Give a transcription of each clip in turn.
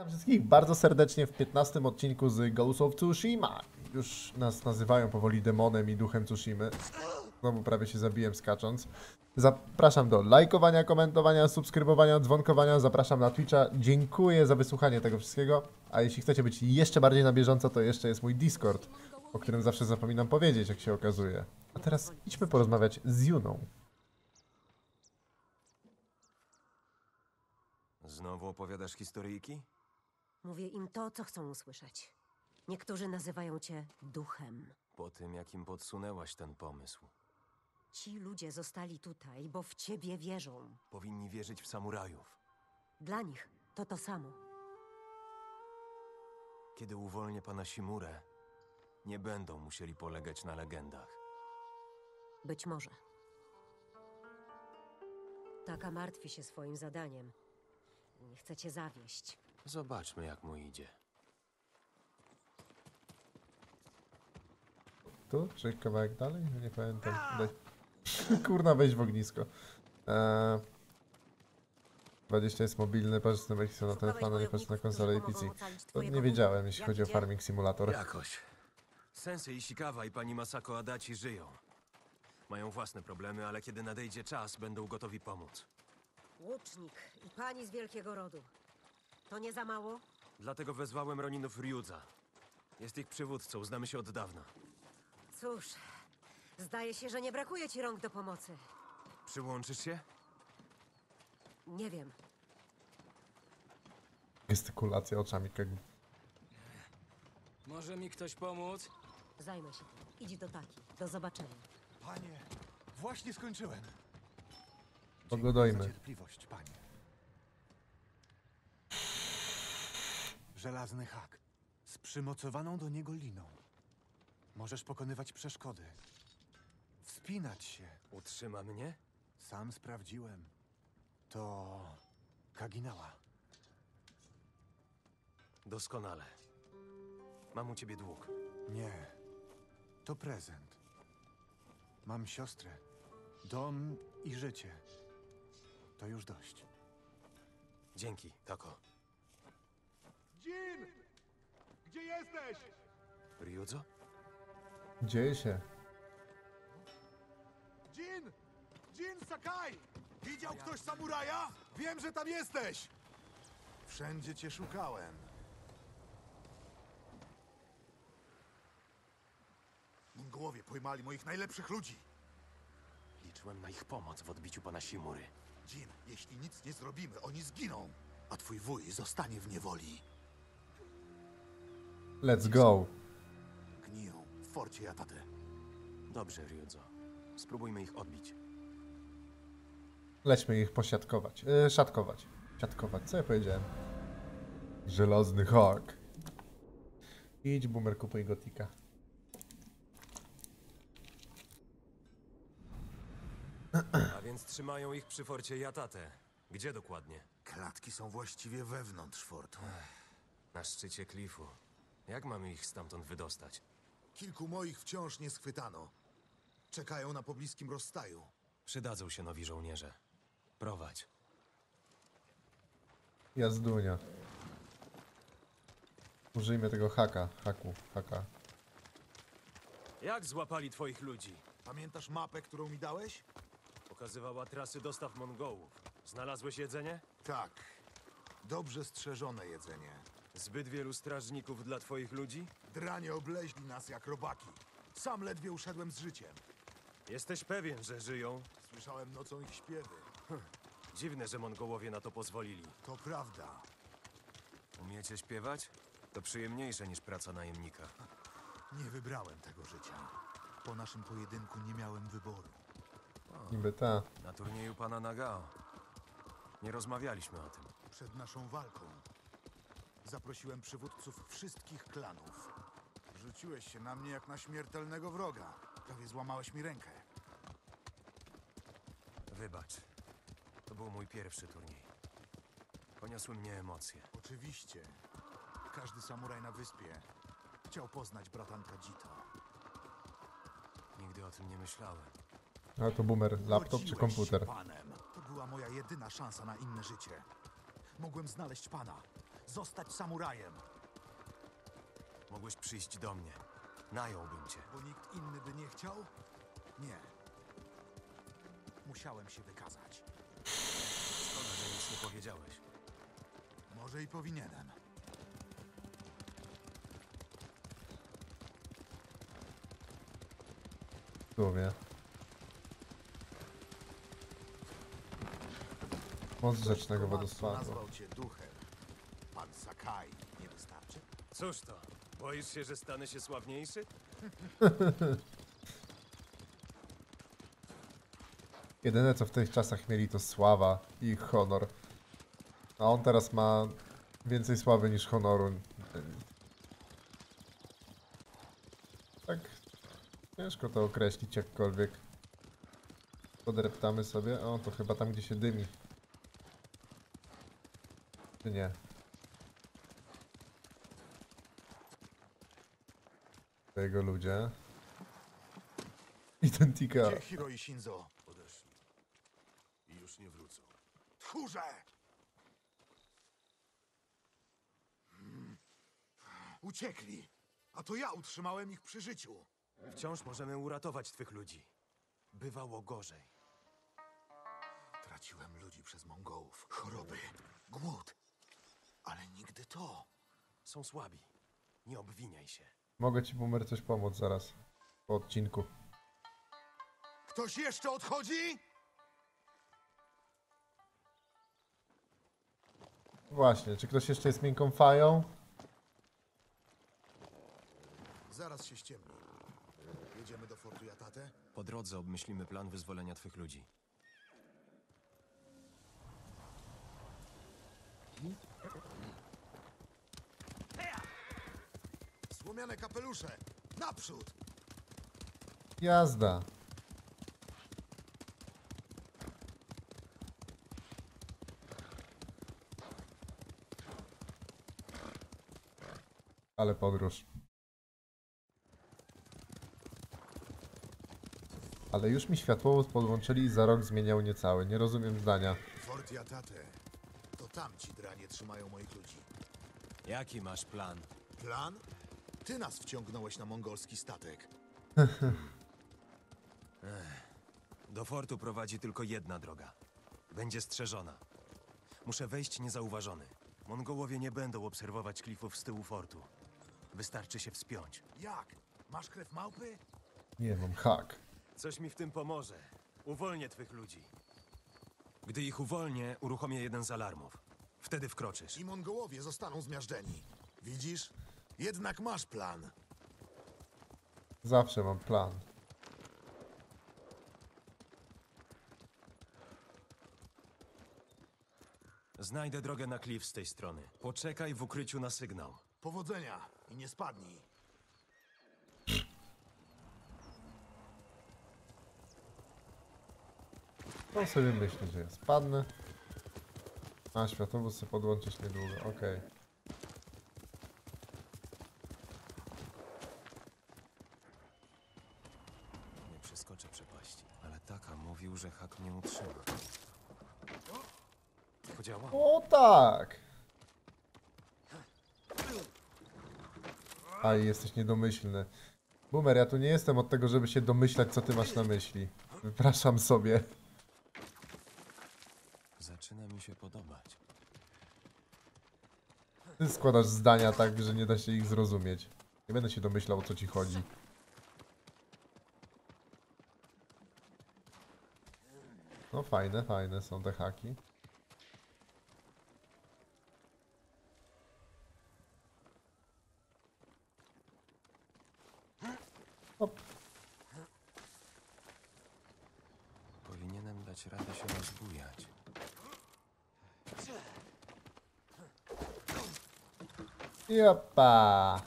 Witam wszystkich bardzo serdecznie w 15. odcinku z Ghost of Tsushima. Już nas nazywają powoli demonem i duchem Tsushimy. Znowu prawie się zabiłem skacząc. Zapraszam do lajkowania, komentowania, subskrybowania, dzwonkowania. Zapraszam na Twitcha. Dziękuję za wysłuchanie tego wszystkiego. A jeśli chcecie być jeszcze bardziej na bieżąco, to jeszcze jest mój Discord, o którym zawsze zapominam powiedzieć, jak się okazuje. A teraz idźmy porozmawiać z Yuną. Znowu opowiadasz historyjki? Mówię im to, co chcą usłyszeć. Niektórzy nazywają cię duchem. Po tym, jak im podsunęłaś ten pomysł. Ci ludzie zostali tutaj, bo w ciebie wierzą. Powinni wierzyć w samurajów. Dla nich to to samo. Kiedy uwolnię pana Shimurę, nie będą musieli polegać na legendach. Być może. Taka martwi się swoim zadaniem. Nie chcę cię zawieść. Zobaczmy, jak mu idzie. Tu? Czy kawałek dalej? Nie pamiętam. Kurna, weź w ognisko. 20 jest mobilny, patrz na telefon, nie patrz na konsolę i PC. To nie wiedziałem, jeśli chodzi o Farming Simulator. Jakoś. Sensei Ishikawa i pani Masako Adaci żyją. Mają własne problemy, ale kiedy nadejdzie czas, będą gotowi pomóc. Łucznik i pani z wielkiego rodu. To nie za mało? Dlatego wezwałem roninów Ryuza. Jest ich przywódcą, znamy się od dawna. Cóż, zdaje się, że nie brakuje ci rąk do pomocy. Przyłączysz się? Nie wiem. Gestykulacja oczami kegu. Może mi ktoś pomóc? Zajmę się tym. Idź do Taki. Do zobaczenia. Panie, właśnie skończyłem. Oglądajmy. Cierpliwość, panie. Żelazny hak. Z przymocowaną do niego liną. Możesz pokonywać przeszkody. Wspinać się. Utrzyma mnie? Sam sprawdziłem. To... kaginała. Doskonale. Mam u ciebie dług. Nie. To prezent. Mam siostrę. Dom i życie. To już dość. Dzięki, Tako. Jin! Gdzie jesteś? Ryuzo? Dzieje się. Jin! Jin Sakai! Widział ktoś samuraja? Wiem, że tam jesteś! Wszędzie cię szukałem. Mongołowie pojmali moich najlepszych ludzi. Liczyłem na ich pomoc w odbiciu pana Shimury. Jin, jeśli nic nie zrobimy, oni zginą, a twój wuj zostanie w niewoli. Let's go. Gniją w Forcie Yatate. Dobrze, Ryuzo. Spróbujmy ich odbić. Lećmy ich posiatkować. Szatkować. Siatkować, co ja powiedziałem? Żelazny hak. Idź, boomer, kupuj gotika. A więc trzymają ich przy Forcie Yatate. Gdzie dokładnie? Klatki są właściwie wewnątrz fortu. Na szczycie klifu. Jak mamy ich stamtąd wydostać? Kilku moich wciąż nie schwytano. Czekają na pobliskim rozstaju. Przydadzą się nowi żołnierze. Prowadź. Jazdunia. Użyjmy tego haka. Haka. Jak złapali twoich ludzi? Pamiętasz mapę, którą mi dałeś? Pokazywała trasy dostaw Mongołów. Znalazłeś jedzenie? Tak. Dobrze strzeżone jedzenie. Zbyt wielu strażników dla twoich ludzi? Dranie obleźli nas jak robaki. Sam ledwie uszedłem z życiem. Jesteś pewien, że żyją? Słyszałem nocą ich śpiewy. Dziwne, że Mongołowie na to pozwolili. To prawda. Umiecie śpiewać? To przyjemniejsze niż praca najemnika. Nie wybrałem tego życia. Po naszym pojedynku nie miałem wyboru. Niby ta. Na turnieju pana Nagao. Nie rozmawialiśmy o tym. Przed naszą walką zaprosiłem przywódców wszystkich klanów. Rzuciłeś się na mnie jak na śmiertelnego wroga. Prawie złamałeś mi rękę. Wybacz. To był mój pierwszy turniej. Poniosły mnie emocje. Oczywiście. Każdy samuraj na wyspie chciał poznać bratanka Gidzito. Nigdy o tym nie myślałem. A to boomer, laptop czy komputer? Panem. To była moja jedyna szansa na inne życie. Mogłem znaleźć pana. zostać samurajem. Mogłeś przyjść do mnie. Nająłbym cię. Bo nikt inny by nie chciał? Nie. Musiałem się wykazać. Szkoda, że nic nie powiedziałeś. Może i powinienem. W głowie. Moc rzecznego wodospadła. Nazwał cię duchem. Pan Sakai nie wystarczy? Cóż to? Boisz się, że stanę się sławniejszy? Jedyne co w tych czasach mieli to sława i honor. A on teraz ma więcej sławy niż honoru. Tak ciężko to określić jakkolwiek. Podreptamy sobie. O, to chyba tam gdzie się dymi. Czy nie? Jego ludzie. Identyka. Gdzie Hiro i Shinzo? Odeszli. I już nie wrócą. Tchórze! Uciekli. A to ja utrzymałem ich przy życiu. Wciąż możemy uratować twych ludzi. Bywało gorzej. Traciłem ludzi przez Mongołów. Choroby. Głód. Ale nigdy to. Są słabi. Nie obwiniaj się. Mogę ci, Boomer, coś pomóc zaraz. Po odcinku. Ktoś jeszcze odchodzi? Właśnie, czy ktoś jeszcze jest miękką fają? Zaraz się ściemni. Jedziemy do Fortu Yatate? Po drodze obmyślimy plan wyzwolenia twych ludzi. Słomiane kapelusze! Naprzód! Jazda! Ale podróż. Ale już mi światłowód podłączyli i za rok zmieniał niecały. Nie rozumiem zdania. Fort Yatate. To tam ci dranie trzymają moich ludzi. Jaki masz plan? Plan? Ty nas wciągnąłeś na mongolski statek. Do fortu prowadzi tylko jedna droga. Będzie strzeżona. Muszę wejść niezauważony. Mongołowie nie będą obserwować klifów z tyłu fortu. Wystarczy się wspiąć. Jak? Masz krew małpy? Nie mam hak. Coś mi w tym pomoże. Uwolnię twych ludzi. Gdy ich uwolnię, uruchomię jeden z alarmów. Wtedy wkroczysz. I Mongołowie zostaną zmiażdżeni. Widzisz? Jednak masz plan. Zawsze mam plan. Znajdę drogę na klif z tej strony. Poczekaj w ukryciu na sygnał. Powodzenia i nie spadnij. To sobie myślę, że ja spadnę. A światłowód sobie podłączyć niedługo, okej. Okay. Nie przeskoczę przepaści, ale Taka mówił, że hak mnie utrzyma. Podziała? O tak! Aj, jesteś niedomyślny. Boomer, ja tu nie jestem od tego, żeby się domyślać, co ty masz na myśli. Wypraszam sobie. Zaczyna mi się podobać. Ty składasz zdania tak, że nie da się ich zrozumieć. Nie będę się domyślał, o co ci chodzi. No fajne, fajne są te haki. Powinienem dać radę się rozbujać. Jopa!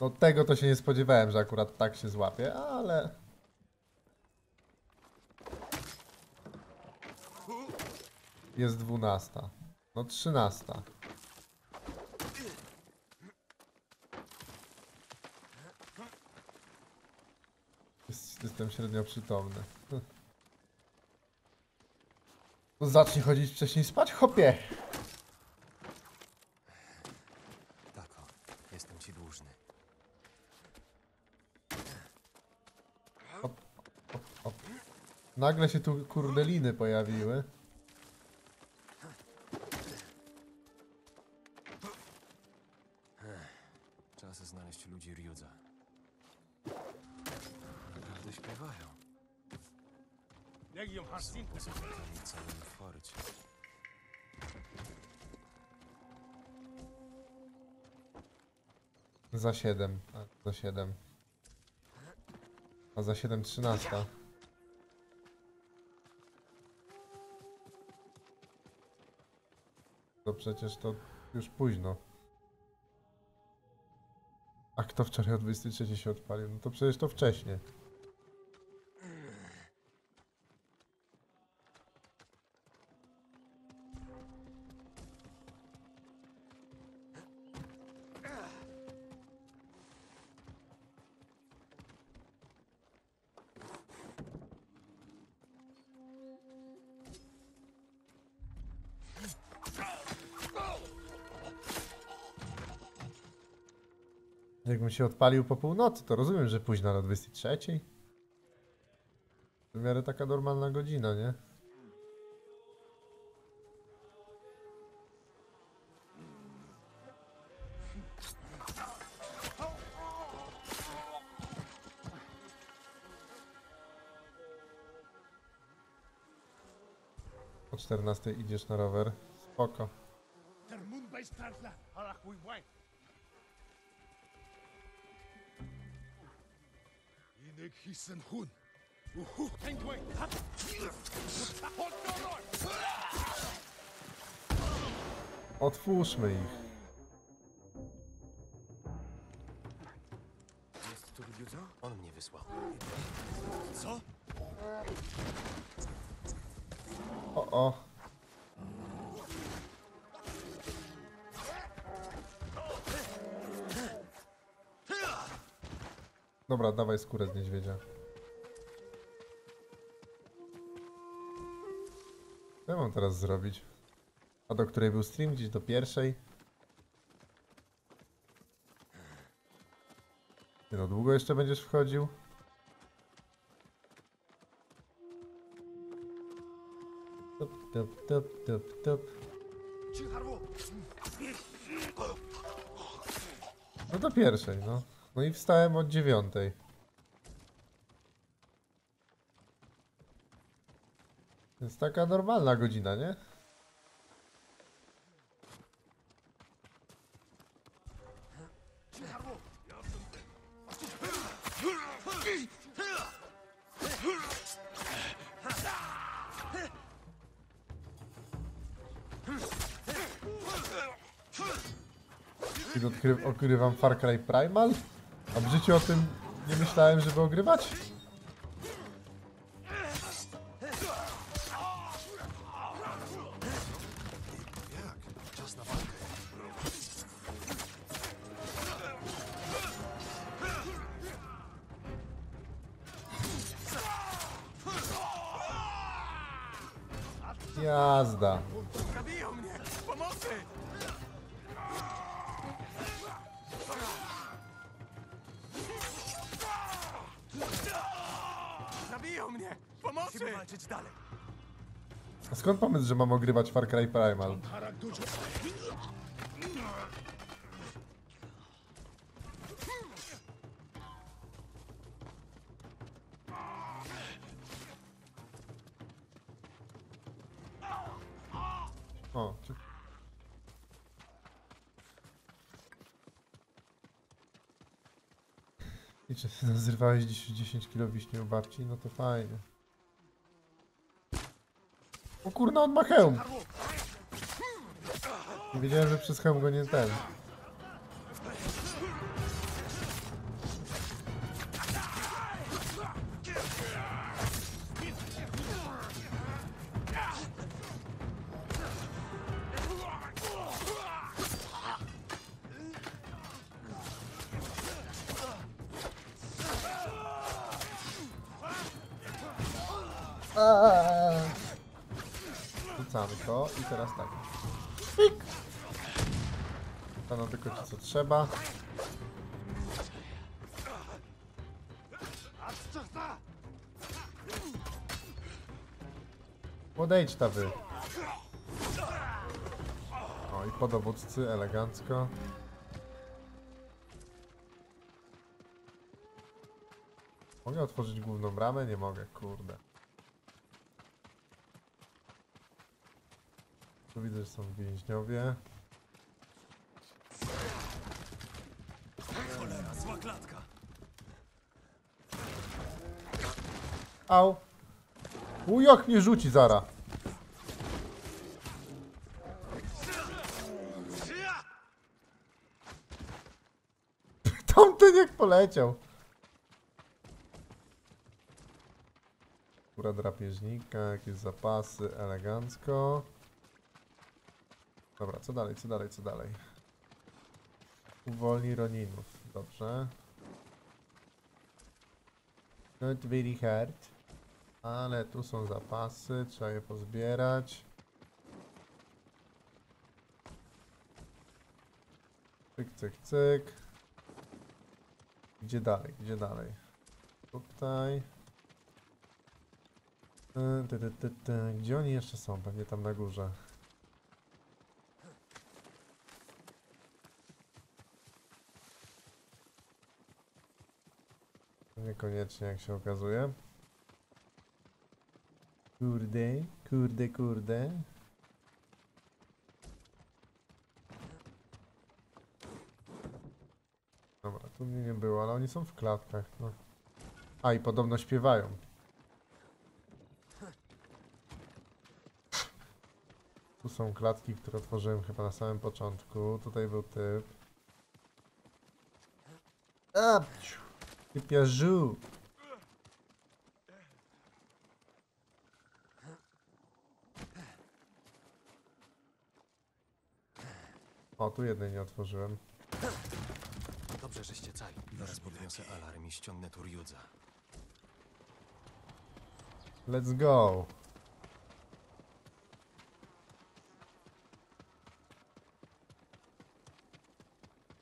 No tego to się nie spodziewałem, że akurat tak się złapie, ale... Jest 12. No 13. Jestem średnio przytomny. Zacznij chodzić wcześniej spać, chopie! ci dłużny. Op, op, op. Nagle się tu kurdeliny pojawiły. Czas znaleźć ludzi Ryuza. Naprawdę śpiewają. Są pozytywni w całym forcie. Za 7, tak, za 7. A za 7, 13. To przecież to już późno. A kto wczoraj o 23 się odpalił? No to przecież to wcześniej. Jakbym się odpalił po północy, to rozumiem, że późno na 23. W miarę taka normalna godzina, nie? O 14 idziesz na rower. Spoko. Otwórzmy ich. Jest tu Ryuzo? On mnie wysłał. Co? O, o. Dobra, dawaj skórę z niedźwiedzia. Co ja mam teraz zrobić? A do której był stream? Gdzieś do pierwszej? Nie no, długo jeszcze będziesz wchodził? Top, top, top, top, top. No do pierwszej, no. No i wstałem od 9. Jest taka normalna godzina, nie? I odkrywam Far Cry Primal? A w życiu o tym nie myślałem, żeby ogrywać? Jazda. A skąd pomysł, że mam ogrywać Far Cry Primal? O, i czy zrywałeś dziś 10 kilo wiśni u babci? No to fajnie. O kurna, on ma hełm! Nie wiedziałem, że przez hełm go nie ten. To i teraz tak. Pik! Panu tylko to, co trzeba. odejdź ta wy. O i po dowódcy elegancko. Mogę otworzyć główną bramę? Nie mogę, kurde. Tu widzę, że są więźniowie. Cholera, zła klatka. Au! Ujok mnie rzuci zara. Tamten jak poleciał. Kura drapieżnika, jakieś zapasy, elegancko. Dobra, co dalej, co dalej, co dalej? Uwolni Roninów, dobrze. Not very hard. Ale tu są zapasy, trzeba je pozbierać. Cyk, cyk, cyk. Gdzie dalej, gdzie dalej? Tutaj. Gdzie oni jeszcze są? Pewnie tam na górze. Niekoniecznie, jak się okazuje. Kurde, kurde, kurde. Dobra, tu mnie nie było, ale oni są w klatkach. No. A i podobno śpiewają. Tu są klatki, które otworzyłem chyba na samym początku. Tutaj był typ. Typiarzu! O, tu jednej nie otworzyłem. Dobrze, żeście cali. Zaraz podniosę alarm i ściągnę tu Ryuza. Let's go!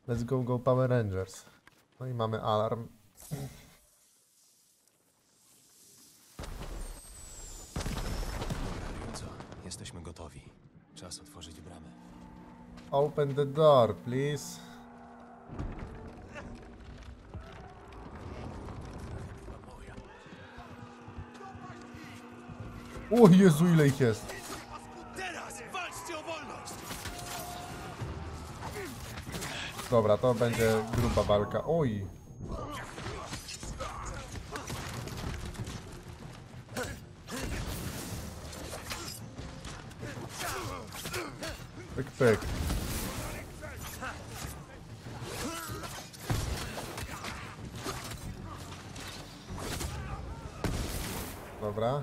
Let's go, go Power Rangers. No i mamy alarm. Ryuzo, jesteśmy gotowi. Czas otworzyć bramę. Open the door, please. O Jezu, ile ich jest. Dobra, to będzie gruba walka. Oj! Pyk, pyk. Dobra.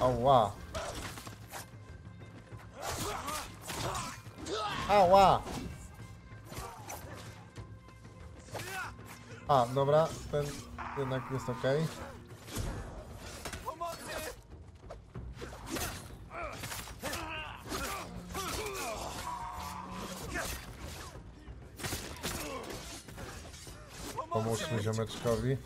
Ała! Ała! A, dobra, ten jednak jest okej. Pomóżmy ziomeczkowi.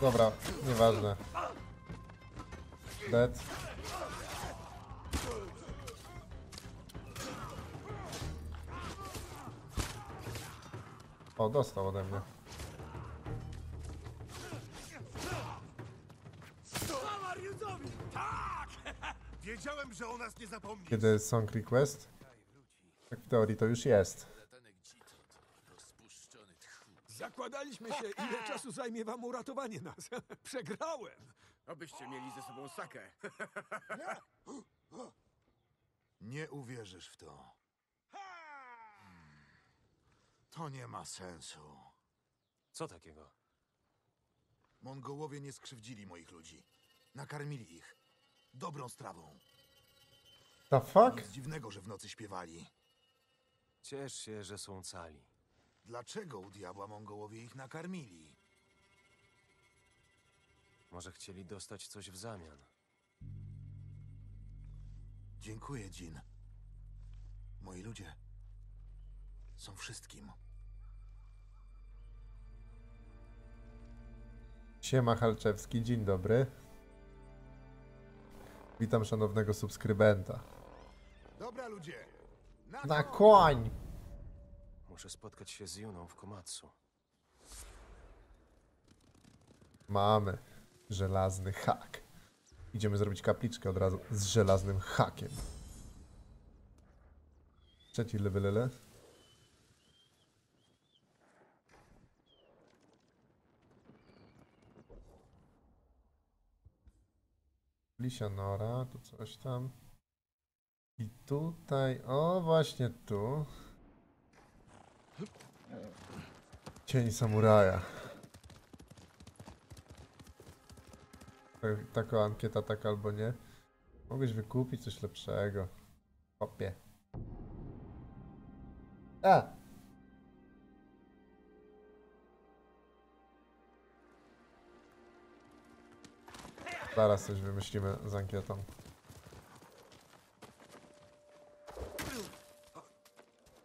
Dobra, nieważne. Dead. O, dostał ode mnie. Wiedziałem, że o nas nie zapomni. Kiedy jest song request? Tak w teorii to już jest. Zakładaliśmy się, ile czasu zajmie wam uratowanie nas. Przegrałem. Abyście mieli ze sobą sakę. Nie uwierzysz w to. To nie ma sensu. Co takiego? Mongołowie nie skrzywdzili moich ludzi. Nakarmili ich. Dobrą strawą. The fuck? Nic dziwnego, że w nocy śpiewali. Ciesz się, że są cali. Dlaczego u diabła Mongołowie ich nakarmili? Może chcieli dostać coś w zamian. Dziękuję, Jin. Moi ludzie są wszystkim. Siema, Halczewski, dzień dobry. Witam szanownego subskrybenta. Dobra, ludzie! Na koń! Muszę spotkać się z Yuną w Komatsu. Mamy żelazny hak. Idziemy zrobić kapliczkę od razu z żelaznym hakiem. Trzeci level. Lisia nora, tu coś tam. I tutaj, o właśnie tu. Cień samuraja. Taka ankieta, tak albo nie. Mogłeś wykupić coś lepszego. Kopie. A! Zaraz coś wymyślimy z ankietą.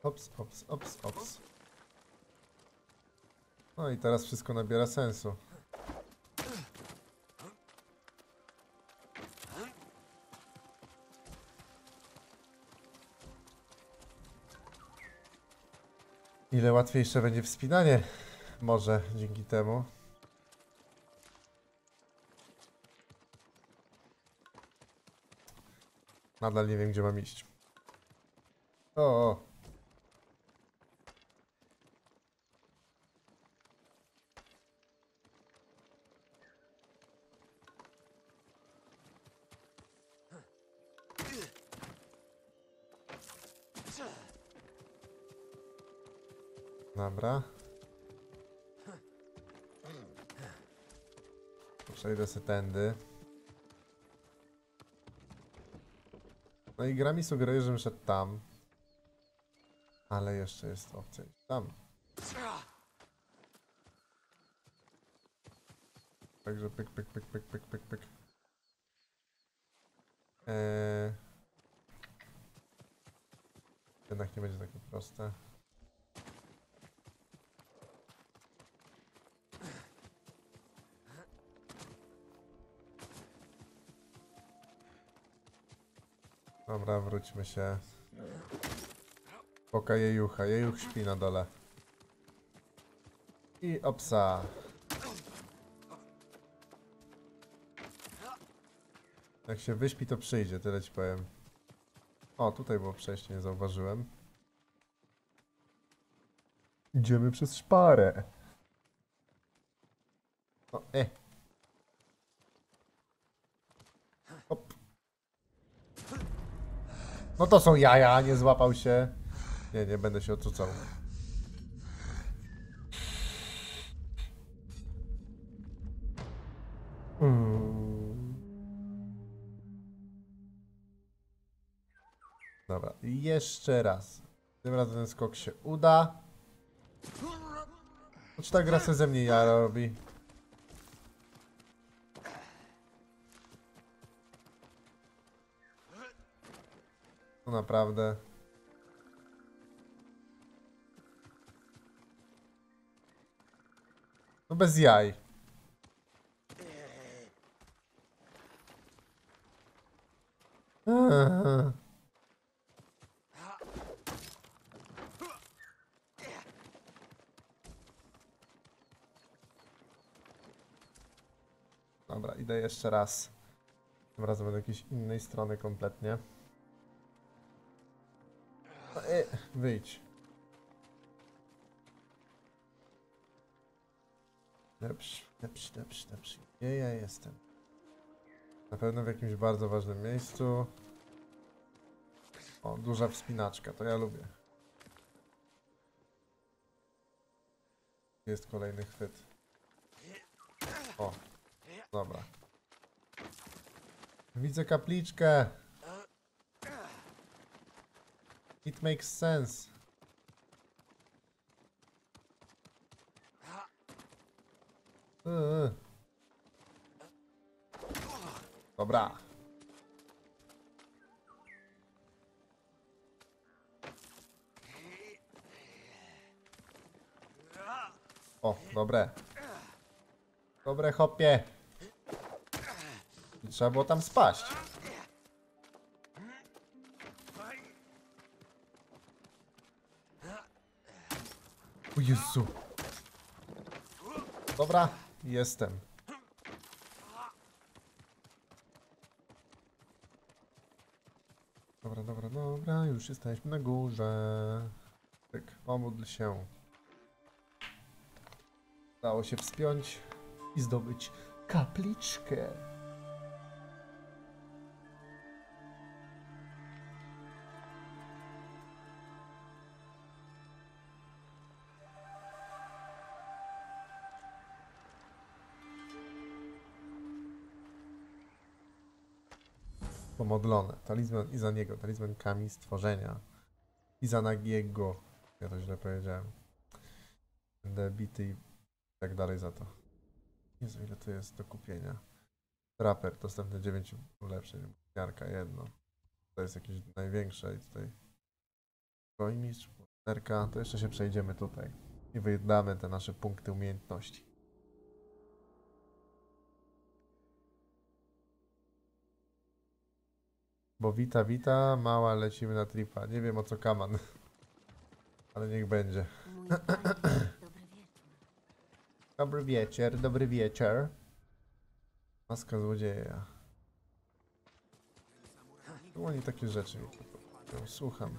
Ops, ops, ops, ops. No i teraz wszystko nabiera sensu. Ile łatwiejsze będzie wspinanie, może dzięki temu. Nadal nie wiem, gdzie mam iść. O. Dobra. Przejdę sobie tędy. No i gra mi sugeruje, żebym szedł tam. Ale jeszcze jest opcja tam. Także pyk, pyk, pyk, pyk, pyk, pyk, pyk. Jednak nie będzie takie proste. Dobra, wróćmy się. Poka jejucha. Jejuch śpi na dole. I opsa. Jak się wyśpi, to przyjdzie, tyle ci powiem. O, tutaj było przejście, nie zauważyłem. Idziemy przez szparę. O, No to są jaja, nie złapał się. Nie, nie będę się odrzucał. Dobra, jeszcze raz. Tym razem ten skok się uda. Choć ta gra se ze mnie jara robi. Naprawdę. No bez jaj. Dobra, idę jeszcze raz. Tym razem od jakiejś innej strony kompletnie. Wyjdź. Lepszy, lepszy, lepszy, lepszy. Gdzie ja jestem? Na pewno w jakimś bardzo ważnym miejscu. O, duża wspinaczka, to ja lubię. Jest kolejny chwyt. O, dobra. Widzę kapliczkę. It makes sense. Dobra. O, dobre. Dobre, hopie. Trzeba było tam spaść. O Jezu. Dobra, jestem. Dobra, dobra, dobra, już jesteśmy na górze. Tyk, pomódl się. Udało się wspiąć i zdobyć kapliczkę. Pomodlone. Talizman Izaniego. Talizman Kami Stworzenia. Izanagiego. Ja to źle powiedziałem. Będę bity i tak dalej za to. Jezu, ile to jest do kupienia. Draper. Dostępne 9 ulepszeń. Miarka 1. To jest jakieś największe i tutaj... Gojmistrz, Płotnerka. To jeszcze się przejdziemy tutaj. I wyjednamy te nasze punkty umiejętności. Bo wita, wita, mała, lecimy na tripa. Nie wiem o co kaman. Ale niech będzie. Dobry wieczór, dobry wieczór. Maska złodzieja. Tu oni takie rzeczy. Słucham.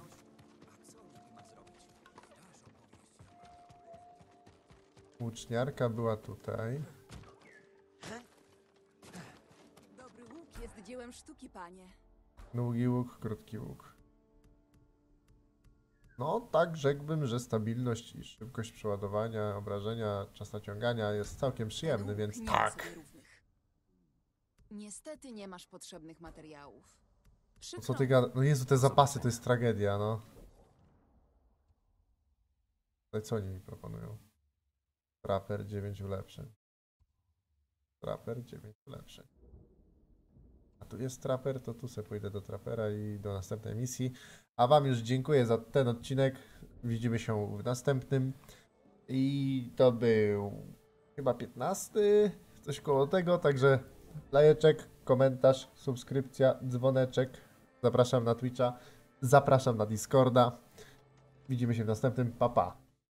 Łuczniarka była tutaj. Dobry łuk jest dziełem sztuki, panie. Długi łuk, krótki łuk. No, tak rzekłbym, że stabilność i szybkość przeładowania, obrażenia, czas naciągania jest całkiem przyjemny, więc tak. Niestety nie masz potrzebnych materiałów. Co ty gadasz? No Jezu, te zapasy to jest tragedia, no. Ale co oni mi proponują? Trapper 9 ulepszeń. Trapper 9 ulepszeń. A tu jest traper, to tu sobie pójdę do trapera i do następnej misji. A wam już dziękuję za ten odcinek. Widzimy się w następnym. I to był chyba 15, coś koło tego. Także lajeczek, komentarz, subskrypcja, dzwoneczek. Zapraszam na Twitcha, zapraszam na Discorda. Widzimy się w następnym. Pa, pa.